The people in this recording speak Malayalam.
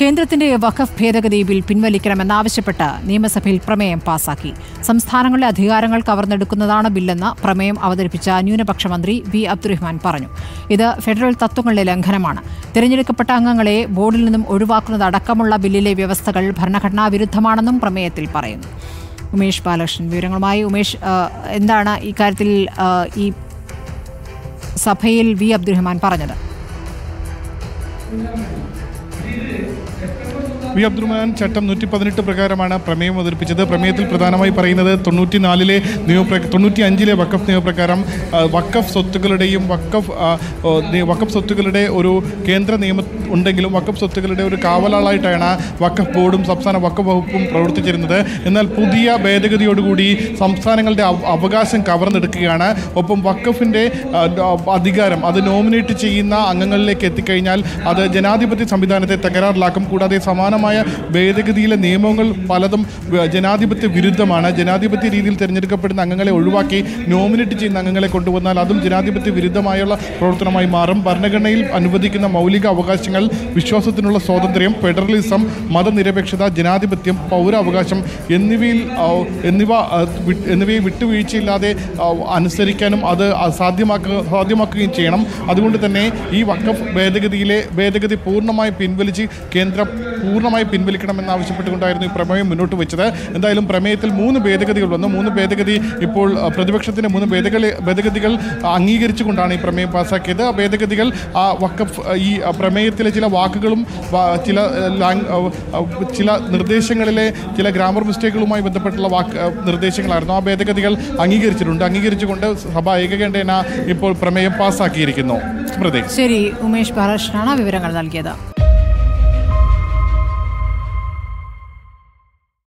കേന്ദ്രത്തിന്റെ വഖഫ് ഭേദഗതി ബിൽ പിൻവലിക്കണമെന്ന് ആവശ്യപ്പെട്ട് നിയമസഭയിൽ പ്രമേയം പാസാക്കി. സംസ്ഥാനങ്ങളിലെ അധികാരങ്ങൾ കവർന്നെടുക്കുന്നതാണ് ബില്ലെന്ന് പ്രമേയം അവതരിപ്പിച്ച ന്യൂനപക്ഷ മന്ത്രി വി അബ്ദുറഹ്മാൻ പറഞ്ഞു. ഇത് ഫെഡറൽ തത്വങ്ങളുടെ ലംഘനമാണ്. തിരഞ്ഞെടുക്കപ്പെട്ട അംഗങ്ങളെ ബോർഡിൽ നിന്നും ഒഴിവാക്കുന്നത് അടക്കമുള്ള ബില്ലിലെ വ്യവസ്ഥകൾ ഭരണഘടനാ വിരുദ്ധമാണെന്നും പ്രമേയത്തിൽ പറയുന്നു. ഉമേഷ് ബാലകൃഷ്ണൻ വിവരങ്ങളുമായി. ഉമേഷ്, എന്താണ് ഇക്കാര്യത്തിൽ ഈ സഭയിൽ വി അബ്ദുറഹ്മാൻ പറഞ്ഞത്? വി അബ്ദുറഹ്മാൻ ചട്ടം 118 പ്രകാരമാണ് പ്രമേയം അവതരിപ്പിച്ചത്. പ്രമേയത്തിൽ പ്രധാനമായി പറയുന്നത് 95-ലെ വഖഫ് നിയമപ്രകാരം വഖഫ് സ്വത്തുക്കളുടെ ഒരു കേന്ദ്ര നിയമം ഉണ്ടെങ്കിലും വഖഫ് സ്വത്തുക്കളുടെ ഒരു കാവലാളായിട്ടാണ് വഖഫ് ബോർഡും സംസ്ഥാന വഖഫ് വകുപ്പും പ്രവർത്തിച്ചിരുന്നത്. എന്നാൽ പുതിയ ഭേദഗതിയോടുകൂടി സംസ്ഥാനങ്ങളുടെ അവകാശം കവർന്നെടുക്കുകയാണ്. ഒപ്പം വഖഫിൻ്റെ അധികാരം അത് നോമിനേറ്റ് ചെയ്യുന്ന അംഗങ്ങളിലേക്ക് എത്തിക്കഴിഞ്ഞാൽ അത് ജനാധിപത്യ സംവിധാനത്തെ തകരാറിലാക്കും. കൂടാതെ സമാനമായ ഭേദഗതിയിലെ നിയമങ്ങൾ പലതും ജനാധിപത്യ വിരുദ്ധമാണ്. ജനാധിപത്യ രീതിയിൽ തിരഞ്ഞെടുക്കപ്പെടുന്ന അംഗങ്ങളെ ഒഴിവാക്കി നോമിനേറ്റ് ചെയ്യുന്ന അംഗങ്ങളെ കൊണ്ടുവന്നാൽ അതും ജനാധിപത്യ വിരുദ്ധമായുള്ള പ്രവർത്തനമായി മാറും. ഭരണഘടനയിൽ അനുവദിക്കുന്ന മൗലിക അവകാശങ്ങൾ, വിശ്വാസത്തിനുള്ള സ്വാതന്ത്ര്യം, ഫെഡറലിസം, മതനിരപേക്ഷത, ജനാധിപത്യം, പൗരാവകാശം എന്നിവയെ വിട്ടുവീഴ്ചയില്ലാതെ അനുസരിക്കാനും അത് സാധ്യമാക്കുകയും ചെയ്യണം. അതുകൊണ്ട് തന്നെ ഈ വഖഫ് ഭേദഗതി പൂർണ്ണമായി പിൻവലിച്ച് കേന്ദ്രം പൂർണ്ണമായി പിൻവലിക്കണമെന്ന് ആവശ്യപ്പെട്ടുകൊണ്ടായിരുന്നു ഈ പ്രമേയം മുന്നോട്ട് വെച്ചത്. എന്തായാലും പ്രമേയത്തിൽ 3 ഭേദഗതികൾ വന്നു. 3 ഭേദഗതി ഇപ്പോൾ പ്രതിപക്ഷത്തിൻ്റെ 3 ഭേദഗതികൾ അംഗീകരിച്ചുകൊണ്ടാണ് ഈ പ്രമേയം പാസ്സാക്കിയത്. ആ ഭേദഗതികൾ ഈ പ്രമേയത്തിലെ ചില വാക്കുകളും ചില നിർദ്ദേശങ്ങളിലെ ചില ഗ്രാമർ മിസ്റ്റേക്കുകളുമായി ബന്ധപ്പെട്ടുള്ള നിർദ്ദേശങ്ങളായിരുന്നു. ആ ഭേദഗതികൾ അംഗീകരിച്ചുകൊണ്ട് സഭ ഏകകണ്ഠേന ഇപ്പോൾ പ്രമേയം പാസ്സാക്കിയിരിക്കുന്നു. ശരി, ഉമേഷ് ബാലകൃഷ്ണനാണ് വിവരങ്ങൾ നൽകിയത്.